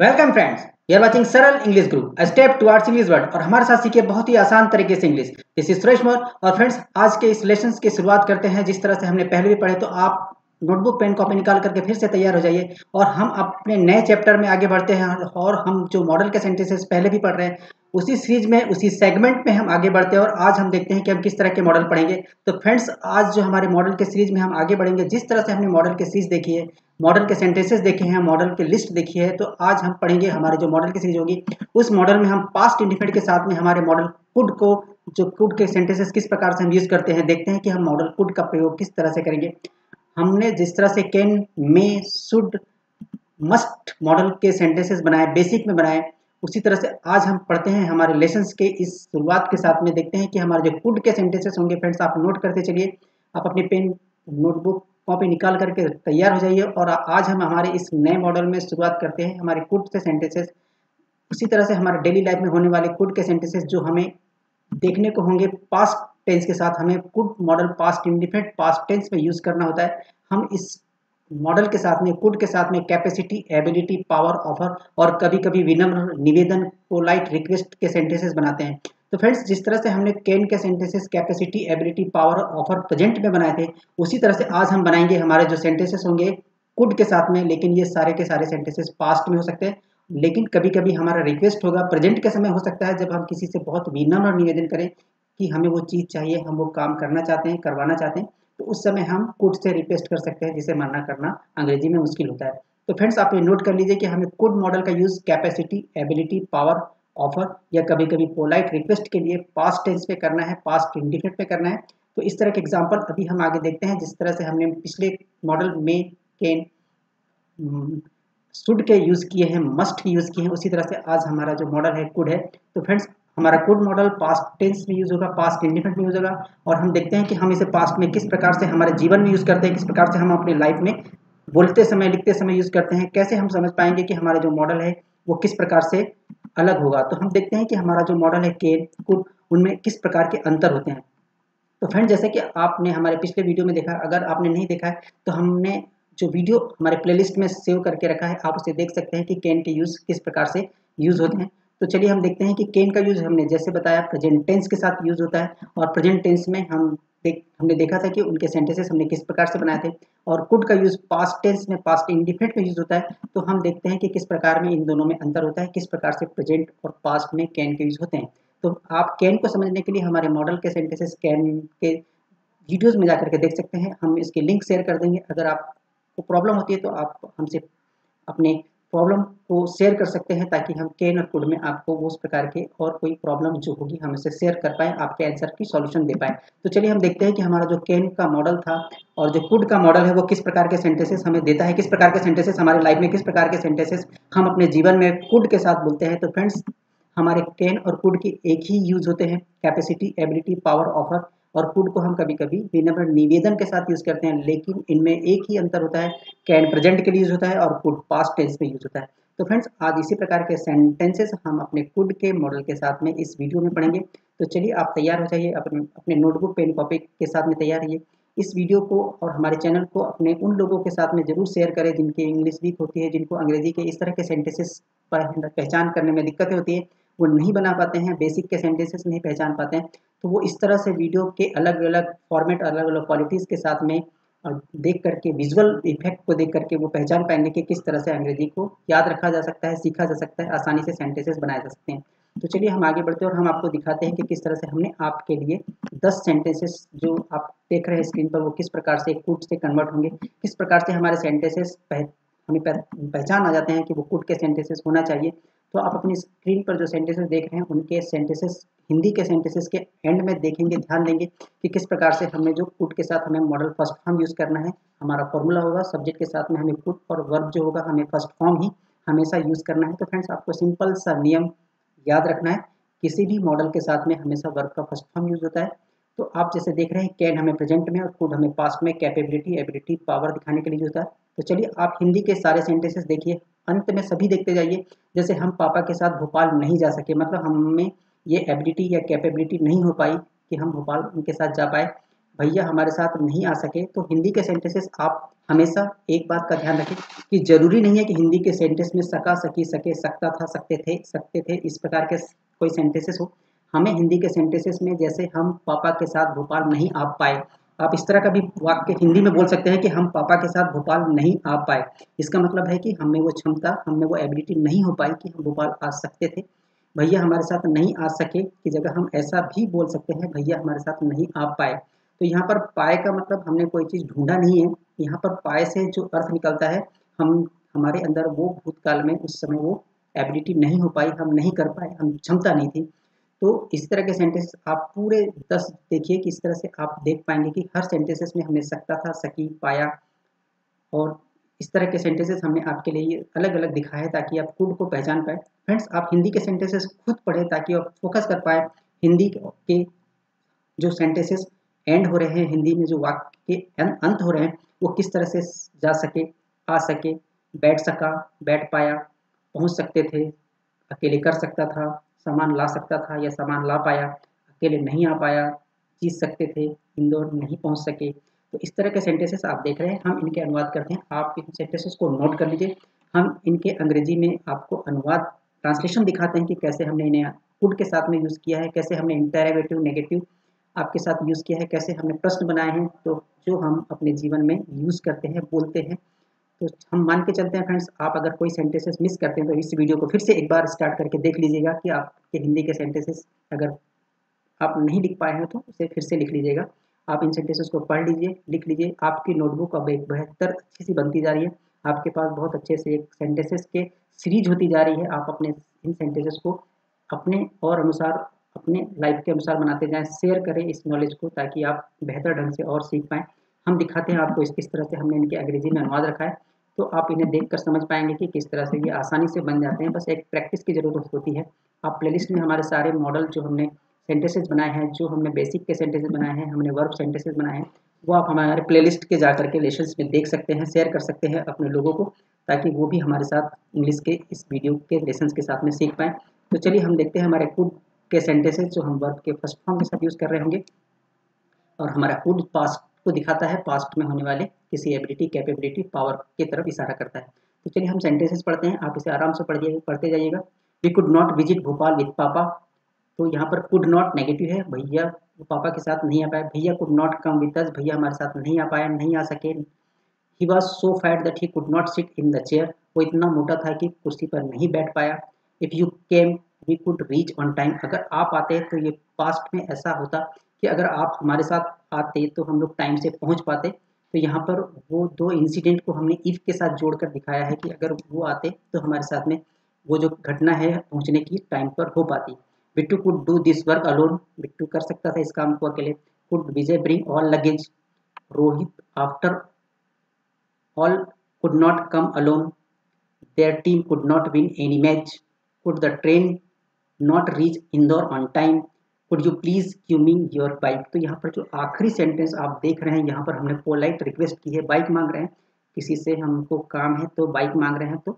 Welcome friends, you are watching Saral English Guru, a step towards English word. और हमारे साथ सीखे बहुत ही आसान तरीके से English. This is Suresh More. और फ्रेंड्स, आज के इस लेसन की शुरुआत करते हैं जिस तरह से हमने पहले भी पढ़े। तो आप नोटबुक पेन कॉपी निकाल करके फिर से तैयार हो जाइए और हम अपने नए चैप्टर में आगे बढ़ते हैं। और हम जो मॉडल के सेंटेंसेस पहले भी पढ़ रहे हैं उसी सीरीज में, उसी सेगमेंट में हम आगे बढ़ते हैं। और आज हम देखते हैं कि हम किस तरह के मॉडल पढ़ेंगे। तो फ्रेंड्स, आज जो हमारे मॉडल के सीरीज में हम आगे बढ़ेंगे, जिस तरह से हमने मॉडल के सीरीज देखी है, मॉडल के सेंटेंसेस देखे हैं, मॉडल के लिस्ट देखी है, तो आज हम पढ़ेंगे हमारे जो मॉडल की सीरीज होगी उस मॉडल में हम पास्ट इंडिफिनेट के साथ में हमारे मॉडल कुड को, जो कुड के सेंटेंसेस किस प्रकार से हम यूज़ करते हैं, देखते हैं कि हम मॉडल कुड का प्रयोग किस तरह से करेंगे। हमने जिस तरह से can, may, should, must model के सेंटेंसेस बनाए, बेसिक में बनाए, उसी तरह से आज हम पढ़ते हैं हमारे लेसन्स के इस शुरुआत के साथ में। देखते हैं कि हमारे जो कुड के सेंटेंसेस होंगे। फ्रेंड्स, आप नोट करते चलिए, आप अपने पेन, नोटबुक, कॉपी निकाल करके तैयार हो जाइए। और आज हम हमारे इस नए मॉडल में शुरुआत करते हैं हमारे कुड के सेंटेंसेस। उसी तरह से हमारे डेली लाइफ में होने वाले कुड के सेंटेंसेस जो हमें देखने को होंगे पास्ट टेंस के साथ। हमें could model past indefinite past tense में यूज़ करना होता है। हम इस मॉडल के साथ में, कुड के साथ में कैपेसिटी, एबिलिटी, पावर, ऑफर और कभी कभी विनम्र, निवेदन, पोलाइट, रिक्वेस्ट के सेंटेंसेस बनाते हैं। तो फ्रेंड्स, जिस तरह से हमने कैन के sentences capacity, ability, power, offer present में बनाए थे, उसी तरह से आज हम बनाएंगे हमारे जो सेंटेंसेस होंगे कुड के साथ में। लेकिन ये सारे के सारे सेंटेंसेस पास्ट में हो सकते हैं, लेकिन कभी कभी हमारा रिक्वेस्ट होगा, प्रेजेंट के समय हो सकता है, जब हम किसी से बहुत विनम्र निवेदन करें कि हमें वो चीज़ चाहिए, हम वो काम करना चाहते हैं, करवाना चाहते हैं, तो उस समय हम कुड से रिक्वेस्ट कर सकते हैं, जिसे मना करना अंग्रेजी में मुश्किल होता है। तो फ्रेंड्स, आप ये नोट कर लीजिए कि हमें कुड मॉडल का use capacity, ability, power, offer या कभी कभी पोलाइट रिक्वेस्ट के लिए पास्ट टेंस पे करना है, पास्ट इंडिफिनिट पे करना है। तो इस तरह के एग्जांपल अभी हम आगे देखते हैं। जिस तरह से हमने पिछले मॉडल में कैन, शुड के यूज़ किए हैं, मस्ट के यूज़ किए हैं, उसी तरह से आज हमारा जो मॉडल है कुड है। तो फ्रेंड्स, हमारा कुड मॉडल पास्ट टेंस में यूज़ होगा, पास्ट इंडिफिनिट में यूज़ होगा। और हम देखते हैं कि हम इसे पास्ट में किस प्रकार से हमारे जीवन में यूज़ करते हैं, किस प्रकार से हम अपने लाइफ में बोलते समय, लिखते समय यूज़ करते हैं। कैसे हम समझ पाएंगे कि हमारा जो मॉडल है वो किस प्रकार से अलग होगा। तो हम देखते हैं कि हमारा जो मॉडल है कैन, कुड, उनमें किस प्रकार के अंतर होते हैं। तो फ्रेंड, जैसे कि आपने हमारे पिछले वीडियो में देखा, अगर आपने नहीं देखा है तो हमने जो वीडियो हमारे प्लेलिस्ट में सेव करके रखा है, आप उसे देख सकते हैं कि कैन के यूज़ किस प्रकार से यूज़ होते हैं। तो चलिए हम देखते हैं कि कैन का यूज़ हमने जैसे बताया प्रेजेंट टेंस के साथ यूज़ होता है। और प्रेजेंट टेंस में हमने देखा था कि उनके सेंटेंसेस हमने किस प्रकार से बनाए थे। और कुड का यूज़ पास्ट टेंस में, पास्ट इंडिफिनिट में यूज़ होता है। तो हम देखते हैं कि किस प्रकार में इन दोनों में अंतर होता है, किस प्रकार से प्रेजेंट और पास्ट में कैन के यूज़ होते हैं। तो आप कैन को समझने के लिए हमारे मॉडल के सेंटेंसेस कैन के वीडियोज़ में जा करके देख सकते हैं। हम इसके लिंक शेयर कर देंगे। अगर आपको प्रॉब्लम होती है तो आप हमसे अपने प्रॉब्लम को शेयर कर सकते हैं, ताकि हम कैन और कुड में आपको उस प्रकार के और कोई प्रॉब्लम जो होगी हम इसे शेयर कर पाएँ, आपके आंसर की सॉल्यूशन दे पाएँ। तो चलिए हम देखते हैं कि हमारा जो कैन का मॉडल था और जो कुड का मॉडल है वो किस प्रकार के सेंटेंसेस हमें देता है, किस प्रकार के सेंटेंसेस हमारे लाइफ में, किस प्रकार के सेंटेंसेस हम अपने जीवन में कुड के साथ बोलते हैं। तो फ्रेंड्स, हमारे कैन और कुड के एक ही यूज़ होते हैं, कैपेसिटी, एबिलिटी, पावर, ऑफर। और कुड को हम कभी कभी विनम्र, निवेदन के साथ यूज़ करते हैं, लेकिन इनमें एक ही अंतर होता है, कैन प्रेजेंट के लिए यूज़ होता है और कुड पास्ट टेंस में यूज़ होता है। तो फ्रेंड्स, आज इसी प्रकार के सेंटेंसेस हम अपने कुड के मॉडल के साथ में इस वीडियो में पढ़ेंगे। तो चलिए आप तैयार हो जाइए, अपने नोटबुक, पेन, कॉपी के साथ में तैयार रहिए। इस वीडियो को और हमारे चैनल को अपने उन लोगों के साथ में ज़रूर शेयर करें जिनकी इंग्लिश वीक होती है, जिनको अंग्रेजी के इस तरह के सेंटेंसेस पहचान करने में दिक्कतें होती है, वो नहीं बना पाते हैं, बेसिक के सेंटेंसेस नहीं पहचान पाते हैं। तो वो इस तरह से वीडियो के अलग अलग फॉर्मेट, अलग अलग क्वालिटीज़ के साथ में देख करके, विजुअल इफेक्ट को देख करके वो पहचान पाएंगे कि किस तरह से अंग्रेजी को याद रखा जा सकता है, सीखा जा सकता है, आसानी से सेंटेंसेस बनाए जा सकते हैं। तो चलिए हम आगे बढ़ते हैं और हम आपको दिखाते हैं कि किस तरह से हमने आपके लिए 10 सेंटेंसेस जो आप देख रहे हैं स्क्रीन पर, वो किस प्रकार से कुड से कन्वर्ट होंगे, किस प्रकार से हमारे सेंटेंसेस हमें पहचान आ जाते हैं कि वो कुड के सेंटेंसेस होना चाहिए। तो आप अपनी स्क्रीन पर जो सेंटेंसेस देख रहे हैं उनके सेंटेंसेस हिंदी के सेंटेंसेस के एंड में देखेंगे, ध्यान देंगे कि किस प्रकार से हमें जो कुड के साथ हमें मॉडल फर्स्ट फॉर्म यूज़ करना है। हमारा फॉर्मूला होगा सब्जेक्ट के साथ में, हमें कुड और वर्ब जो होगा हमें फर्स्ट फॉर्म ही हमेशा यूज़ करना है। तो फ्रेंड्स, आपको सिंपल सा नियम याद रखना है, किसी भी मॉडल के साथ में हमेशा वर्ब का फर्स्ट फॉर्म यूज़ होता है। तो आप जैसे देख रहे हैं कैन हमें प्रेजेंट में और कुड हमें पास्ट में कैपेबिलिटी, एबिलिटी, पावर दिखाने के लिए यूज़ होता है। तो चलिए आप हिंदी के सारे सेंटेंसेस देखिए, अंत में सभी देखते जाइए। जैसे हम पापा के साथ भोपाल नहीं जा सके, मतलब हमें ये एबिलिटी या कैपेबिलिटी नहीं हो पाई कि हम भोपाल उनके साथ जा पाए। भैया हमारे साथ नहीं आ सके। तो हिंदी के सेंटेंसेस आप हमेशा एक बात का ध्यान रखें कि जरूरी नहीं है कि हिंदी के सेंटेंस में सका, सकी, सके, सकता था, सकते थे, इस प्रकार के कोई सेंटेंसेस हो। हमें हिंदी के सेंटेंसेस में जैसे हम पापा के साथ भोपाल नहीं आ पाए, आप इस तरह का भी वाक्य हिंदी में बोल सकते हैं कि हम पापा के साथ भोपाल नहीं आ पाए। इसका मतलब है कि हमें वो क्षमता, हमें वो एबिलिटी नहीं हो पाई कि हम भोपाल आ सकते थे। भैया हमारे साथ नहीं आ सके की जगह हम ऐसा भी बोल सकते हैं, भैया हमारे साथ नहीं आ पाए। तो यहाँ पर पाए का मतलब हमने कोई चीज़ ढूंढा नहीं है। यहाँ पर पाए से जो अर्थ निकलता है, हम, हमारे अंदर वो भूतकाल में उस समय वो एबिलिटी नहीं हो पाई, हम नहीं कर पाए, हम क्षमता नहीं थी। तो इस तरह के सेंटेंस आप पूरे 10 देखिए कि इस तरह से आप देख पाएंगे कि हर सेंटेंसेस में हमने सकता था, सकी, पाया और इस तरह के सेंटेंसेस हमने आपके लिए अलग अलग दिखाए हैं ताकि आप खुद को पहचान पाए। फ्रेंड्स, आप हिंदी के सेंटेंसेस खुद पढ़ें ताकि आप फोकस कर पाए हिंदी के जो सेंटेंसेस एंड हो रहे हैं, हिंदी में जो वाक्य के अंत हो रहे हैं, वो किस तरह से जा सके, आ सके, बैठ सका, बैठ पाया, पहुंच सकते थे, अकेले कर सकता था, सामान ला सकता था या सामान ला पाया, अकेले नहीं आ पाया, जीत सकते थे, इंदौर नहीं पहुंच सके। तो इस तरह के सेंटेंसेस आप देख रहे हैं, हम इनके अनुवाद करते हैं। आप इन सेंटेंसेस को नोट कर लीजिए, हम इनके अंग्रेजी में आपको अनुवाद, ट्रांसलेशन दिखाते हैं कि कैसे हमने इन्हें खुद के साथ में यूज़ किया है, कैसे हमने इंटरेगेटिव, नेगेटिव आपके साथ यूज़ किया है, कैसे हमने प्रश्न बनाए हैं, तो जो हम अपने जीवन में यूज़ करते हैं, बोलते हैं। तो हम मान के चलते हैं फ्रेंड्स, आप अगर कोई सेंटेंसेस मिस करते हैं तो इस वीडियो को फिर से एक बार स्टार्ट करके देख लीजिएगा कि आपके हिंदी के सेंटेंसेस अगर आप नहीं लिख पाए हैं तो उसे फिर से लिख लीजिएगा। आप इन सेंटेंसेस को पढ़ लीजिए, लिख लीजिए, आपकी नोटबुक अब एक बेहतर अच्छी सी बनती जा रही है। आपके पास बहुत अच्छे से एक सेंटेंसेस के सीरीज होती जा रही है। आप अपने इन सेंटेंसेस को अपने और अनुसार, अपने लाइफ के अनुसार बनाते जाएं, शेयर करें इस नॉलेज को ताकि आप बेहतर ढंग से और सीख पाएँ। हम दिखाते हैं आपको किस तरह से हमने इनके अंग्रेजी में अनुवाद रखा है, तो आप इन्हें देखकर समझ पाएंगे कि किस तरह से ये आसानी से बन जाते हैं। बस एक प्रैक्टिस की ज़रूरत होती है। आप प्लेलिस्ट में हमारे सारे मॉडल जो हमने सेंटेंसेस बनाए हैं, जो हमने बेसिक के सेंटेंसेस बनाए हैं, हमने वर्ब सेंटेंसेस बनाए हैं, वो आप हमारे प्लेलिस्ट के जा करके लेसन्स में देख सकते हैं, शेयर कर सकते हैं अपने लोगों को ताकि वो भी हमारे साथ इंग्लिश के इस वीडियो के लेसन्स के साथ में सीख पाएँ। तो चलिए हम देखते हैं हमारे खुद के सेंटेंसेस जो हम वर्ब के फर्स्ट फॉर्म के साथ यूज़ कर रहे होंगे और हमारा खुद पास्ट को दिखाता है, पास्ट में होने वाले किसी एबिलिटी, कैपेबिलिटी, पावर की तरफ इशारा करता है। तो चलिए हम सेंटेंसेस पढ़ते हैं, आप इसे आराम से पढ़ते जाइएगा। We could not visit Bhopal with papa. तो यहाँ पर कुड नॉट नेगेटिव है, भैया पापा के साथ नहीं आ पाए, भैया could not come with us, भैया हमारे साथ नहीं आ पाए, नहीं आ सके। He was so fat that he could not sit in the chair, वो इतना मोटा था कि कुर्सी पर नहीं बैठ पाया। If you came we could reach on time, अगर आप आते तो ये पास्ट में ऐसा होता कि अगर आप हमारे साथ आते तो हम लोग टाइम से पहुंच पाते। तो यहाँ पर वो दो इंसिडेंट को हमने इफ़ के साथ जोड़कर दिखाया है कि अगर वो आते तो हमारे साथ में वो जो घटना है पहुंचने की टाइम पर हो पाती। Bittu could do this work alone, Bittu कर सकता था इस काम को अकेले। Could Vijay bring all luggage, Rohit after all could not come alone. There team could not win any match. Could the train not reach Indore on time. Could you please coming your bike. तो यहाँ पर जो आखिरी सेंटेंस आप देख रहे हैं, यहाँ पर हमने पोलाइट रिक्वेस्ट की है, बाइक मांग रहे हैं, किसी से हमको काम है तो बाइक मांग रहे हैं। तो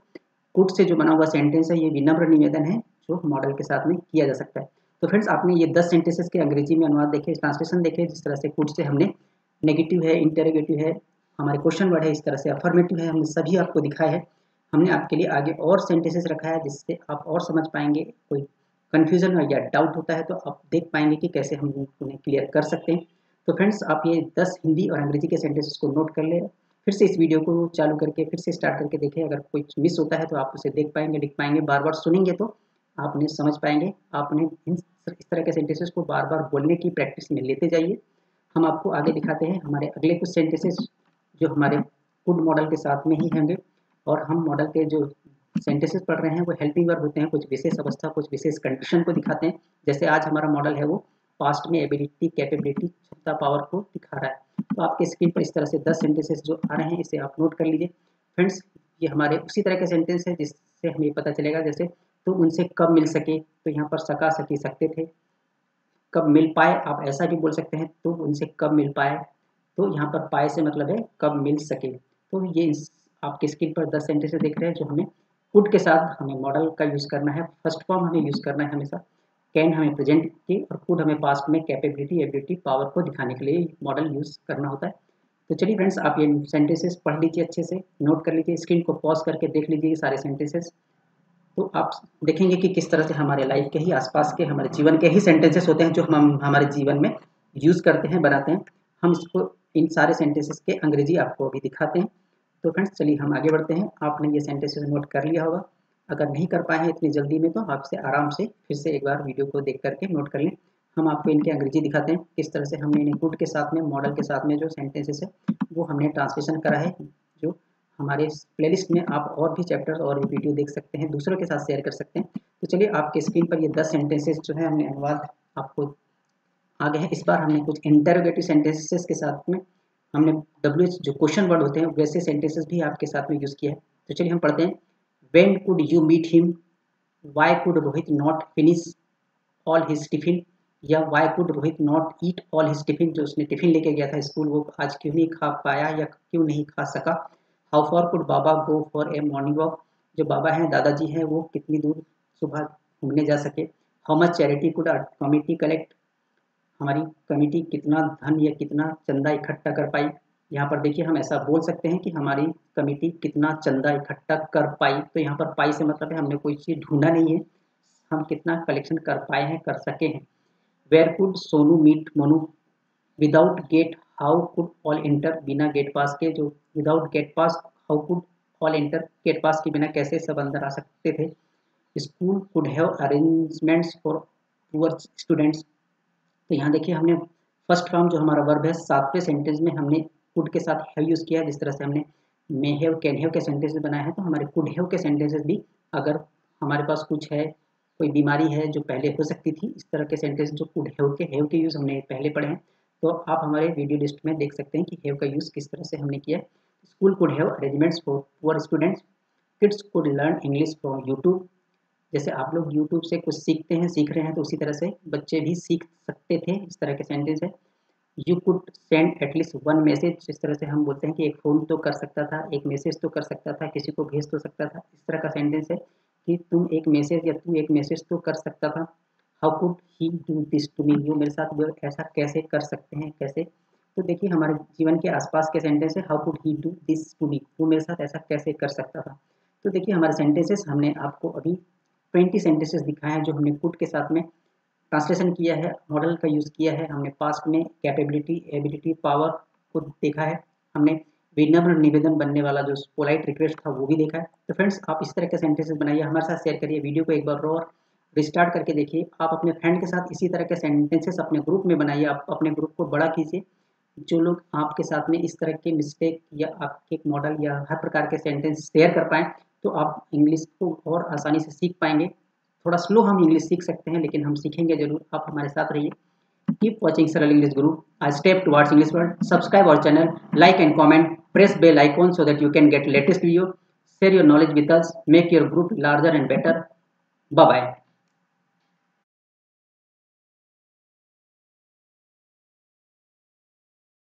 कुड से जो बना हुआ सेंटेंस है, ये विनम्र निवेदन है जो मॉडल के साथ में किया जा सकता है। तो फ्रेंड्स, आपने ये 10 सेंटेंसेस के अंग्रेजी में अनुवाद देखे, ट्रांसलेशन देखे, जिस तरह से कुड से हमने नेगेटिव है, इंटरोगेटिव है, हमारे क्वेश्चन वर्ड है, इस तरह से अफर्मेटिव है, हमने सभी आपको दिखाया है। हमने आपके लिए आगे और सेंटेंसेस रखा है जिससे आप और समझ पाएंगे। कोई कन्फ्यूजन या डाउट होता है तो आप देख पाएंगे कि कैसे हम उन्हें क्लियर कर सकते हैं। तो फ्रेंड्स, आप ये 10 हिंदी और अंग्रेजी के सेंटेंसेस को नोट कर लें, फिर से इस वीडियो को चालू करके फिर से स्टार्ट करके देखें। अगर कुछ मिस होता है तो आप उसे देख पाएंगे, लिख पाएंगे, बार बार सुनेंगे तो आप उन्हें समझ पाएंगे। आप उन्हें इस तरह के सेंटेंसेस को बार बार बोलने की प्रैक्टिस में लेते जाइए। हम आपको आगे दिखाते हैं हमारे अगले कुछ सेंटेंसेस जो हमारे कुड मॉडल के साथ में ही होंगे और हम मॉडल के जो सेंटेंसेस पढ़ रहे हैं वो हेल्पिंग वर्ब होते हैं, कुछ विशेष अवस्था, कुछ विशेष कंडीशन को दिखाते हैं। जैसे आज हमारा मॉडल है वो पास्ट में एबिलिटी, कैपेबिलिटी, क्षमता, पावर को दिखा रहा है। तो आपके स्क्रीन पर इस तरह से 10 सेंटेंसेस जो आ रहे हैं इसे आप नोट कर लीजिए। फ्रेंड्स, ये हमारे उसी तरह के सेंटेंस है जिससे हमें पता चलेगा, जैसे तो उनसे कब मिल सके, तो यहाँ पर सका, सकी, सकते थे। कब मिल पाए, आप ऐसा भी बोल सकते हैं, तो उनसे कब मिल पाए, तो यहाँ पर पाए से मतलब है कब मिल सके। तो ये आपके स्क्रीन पर 10 सेंटेंसेस देख रहे हैं जो हमें कुड के साथ हमें मॉडल का यूज़ करना है, फर्स्ट फॉर्म हमें यूज़ करना है हमेशा। कैन हमें प्रेजेंट की और कुड हमें पास्ट में कैपेबिलिटी, एबिलिटी, पावर को दिखाने के लिए मॉडल यूज़ करना होता है। तो चलिए फ्रेंड्स, आप ये सेंटेंसेस पढ़ लीजिए, अच्छे से नोट कर लीजिए, स्क्रीन को पॉज करके देख लीजिए सारे सेंटेंसेस। तो आप देखेंगे कि किस तरह से हमारे लाइफ के ही आसपास के हमारे जीवन के ही सेंटेंसेस होते हैं जो हम हमारे जीवन में यूज़ करते हैं, बनाते हैं। हम इसको इन सारे सेंटेंसेस के अंग्रेजी आपको अभी दिखाते हैं। तो फ्रेंड्स चलिए हम आगे बढ़ते हैं। आपने ये सेंटेंसेस नोट कर लिया होगा, अगर नहीं कर पाए हैं इतनी जल्दी में तो आपसे आराम से फिर से एक बार वीडियो को देख करके नोट कर लें। हम आपको इनके अंग्रेजी दिखाते हैं किस तरह से हमने इन्हें गुड के साथ में, मॉडल के साथ में जो सेंटेंसेस है वो हमने ट्रांसलेशन करा है, जो हमारे प्लेलिस्ट में आप और भी चैप्टर्स और वीडियो देख सकते हैं, दूसरों के साथ शेयर कर सकते हैं। तो चलिए आपके स्क्रीन पर ये 10 सेंटेंसेस जो है हमने अनुवाद आपको आ गए हैं। इस बार हमने कुछ इंटरोगेटिव सेंटेंसेस के साथ में हमने WH जो क्वेश्चन वर्ड होते हैं वैसे सेंटेंसेस भी आपके साथ में यूज़ किया है। तो चलिए हम पढ़ते हैं। When could you meet him? Why could Rohit not finish all his tiffin? या why could Rohit not eat all his tiffin? जो उसने टिफिन लेके गया था स्कूल, वो आज क्यों नहीं खा पाया या क्यों नहीं खा सका। How far could Baba go for a morning walk? जो बाबा हैं, दादाजी हैं, वो कितनी दूर सुबह घूमने जा सके। How much charity could our committee collect? हमारी कमेटी कितना धन या कितना चंदा इकट्ठा कर पाई। यहाँ पर देखिए हम ऐसा बोल सकते हैं कि हमारी कमेटी कितना चंदा इकट्ठा कर पाई। तो यहाँ पर पाई से मतलब है हमने कोई चीज़ ढूंढा नहीं है, हम कितना कलेक्शन कर पाए हैं, कर सके हैं। Where could Sonu meet Monu? Without gate how could all enter? बिना गेट पास के, जो without gate pass how could all enter, gate pass के बिना कैसे सब अंदर आ सकते थे। School could have arrangements for poor students. तो यहाँ देखिए हमने फर्स्ट फॉर्म जो हमारा वर्ब है 7वें सेंटेंस में हमने कुड के साथ हैव यूज़ किया है। जिस तरह से हमने मे हैव, कैन हैव के सेंटेंसेस बनाए हैं, तो हमारे कुड हैव के सेंटेंसेस भी अगर हमारे पास कुछ है, कोई बीमारी है जो पहले हो सकती थी, इस तरह के सेंटेंस जो कुड हैव के यूज़ हमने पहले पढ़े हैं, तो आप हमारे वीडियो लिस्ट में देख सकते हैं कि हैव का यूज़ किस तरह से हमने किया है। School could have arrangements for poor students. Kids could learn English from YouTube. जैसे आप लोग YouTube से कुछ सीखते हैं, सीख रहे हैं, तो उसी तरह से बच्चे भी सीख सकते थे, इस तरह के सेंटेंस है। You could send at least 1 message. इस तरह से हम बोलते हैं कि एक फ़ोन तो कर सकता था, एक मैसेज तो कर सकता था, किसी को भेज तो सकता था। इस तरह का सेंटेंस है कि तुम एक मैसेज या तू एक मैसेज तो कर सकता था। How could he do this to me? You मेरे साथ वो ऐसा कैसे कर सकते हैं, कैसे। तो देखिए हमारे जीवन के आसपास के सेंटेंस है। How could he do this to me? वो मेरे साथ ऐसा कैसे कर सकता था। तो देखिए हमारे सेंटेंसेस हमने आपको अभी 20 सेंटेंसेस दिखाए हैं जो हमने कुड के साथ में ट्रांसलेशन किया है, मॉडल का यूज़ किया है। हमने पास्ट में कैपेबिलिटी, एबिलिटी, पावर को देखा है। हमने विनम्र निवेदन बनने वाला जो पोलाइट रिक्वेस्ट था वो भी देखा है। तो फ्रेंड्स आप इस तरह के सेंटेंसेस बनाइए, हमारे साथ शेयर करिए, वीडियो को एक बार और रिस्टार्ट करके देखिए। आप अपने फ्रेंड के साथ इसी तरह के सेंटेंसेस अपने ग्रुप में बनाइए, आप अपने ग्रुप को बड़ा कीजिए। जो लोग आपके साथ में इस तरह के मिस्टेक या आपके मॉडल या हर प्रकार के सेंटेंस शेयर कर पाएँ, तो आप इंग्लिश को और आसानी से सीख पाएंगे। थोड़ा स्लो हम इंग्लिश सीख सकते हैं, लेकिन हम सीखेंगे ज़रूर। आप हमारे साथ रहिए। Keep watching Saral English Guru, a step towards English world. Subscribe our channel, like and comment, press bell icon so that you can get latest video, share your knowledge with us, make your group larger and better. Bye bye.